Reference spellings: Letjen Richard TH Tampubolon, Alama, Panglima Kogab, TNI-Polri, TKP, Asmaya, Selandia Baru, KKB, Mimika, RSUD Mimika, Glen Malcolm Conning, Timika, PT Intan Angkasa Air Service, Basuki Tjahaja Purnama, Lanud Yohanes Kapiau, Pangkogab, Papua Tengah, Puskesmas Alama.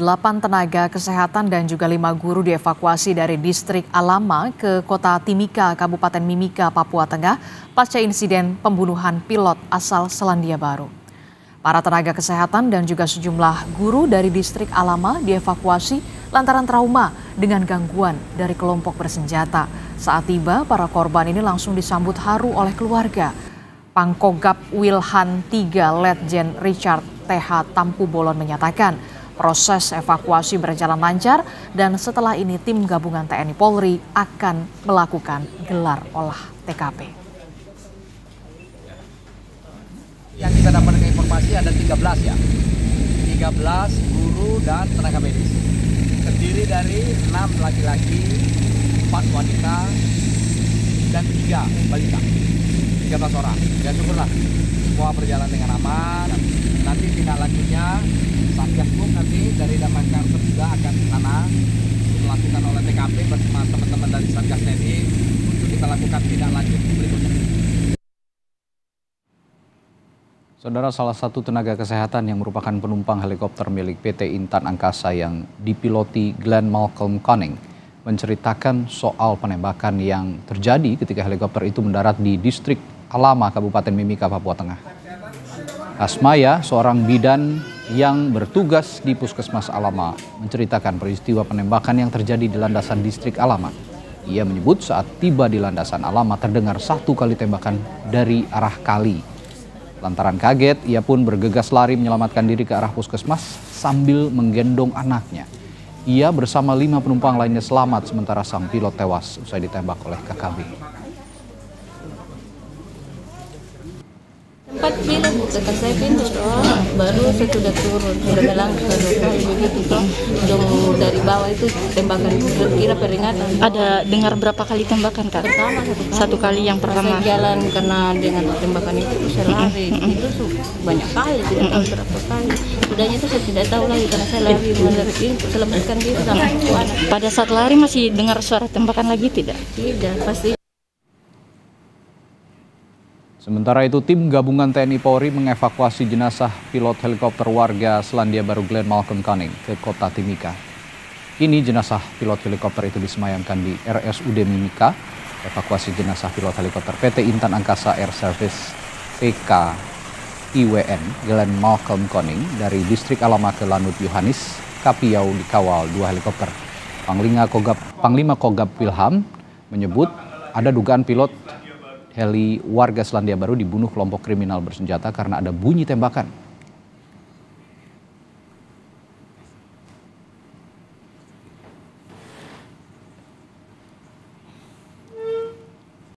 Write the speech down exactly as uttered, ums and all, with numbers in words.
delapan tenaga kesehatan dan juga lima guru dievakuasi dari distrik Alama ke kota Timika, Kabupaten Mimika, Papua Tengah, pasca insiden pembunuhan pilot asal Selandia Baru. Para tenaga kesehatan dan juga sejumlah guru dari distrik Alama dievakuasi lantaran trauma dengan gangguan dari kelompok bersenjata. Saat tiba, para korban ini langsung disambut haru oleh keluarga. Pangkogab Wilhan tiga Letjen Richard T H Tampubolon menyatakan, proses evakuasi berjalan lancar dan setelah ini tim gabungan T N I Polri akan melakukan gelar olah T K P. Yang kita dapatkan informasi ada tiga belas ya, tiga belas guru dan tenaga medis. Terdiri dari enam laki-laki, empat wanita, dan tiga balita, tiga belas orang. Ya syukurlah, semua berjalan dengan aman. Nanti tindak lanjutnya Satgaskum nanti dari Damkar juga akan ke sana melakukan olah T K P bersama teman-teman dari Satgas T N I untuk kita lakukan tindak lanjut berikutnya. Saudara, salah satu tenaga kesehatan yang merupakan penumpang helikopter milik P T Intan Angkasa yang dipiloti Glen Malcolm Conning menceritakan soal penembakan yang terjadi ketika helikopter itu mendarat di distrik Alama, Kabupaten Mimika, Papua Tengah. Asmaya, seorang bidan yang bertugas di Puskesmas Alama, menceritakan peristiwa penembakan yang terjadi di landasan distrik Alama. Ia menyebut saat tiba di landasan Alama terdengar satu kali tembakan dari arah kali. Lantaran kaget, ia pun bergegas lari menyelamatkan diri ke arah Puskesmas sambil menggendong anaknya. Ia bersama lima penumpang lainnya selamat sementara sang pilot tewas usai ditembak oleh K K B. Empat pilot dekat saya pintu orang, baru saya sudah turun, sudah bilang ke dokter begitu toh, dong dari bawah itu tembakan kira peringatan. Ada dengar berapa kali tembakan kak? Pertama satu kali. Satu kali yang pertama. Saya jalan kena dengan tembakan itu, saya lari. Mm-hmm. Itu su, banyak kali, tidak tahu berapa kali. Sudahnya itu saya tidak tahu lagi karena saya lari dari pintu, selamatkan diri sama anak. Pada saat lari masih dengar suara tembakan lagi tidak? Tidak, pasti. Sementara itu, tim gabungan T N I Polri mengevakuasi jenazah pilot helikopter warga Selandia Baru Glen Malcolm Conning ke kota Timika. Kini jenazah pilot helikopter itu disemayamkan di R S U D Mimika. Evakuasi jenazah pilot helikopter P T Intan Angkasa Air Service P K I W N Glen Malcolm Conning dari distrik Alama ke Lanud Yohanes Kapiau dikawal dua helikopter. Panglima Kogab, Panglima Kogab Wilham menyebut ada dugaan pilot heli warga Selandia Baru dibunuh kelompok kriminal bersenjata karena ada bunyi tembakan.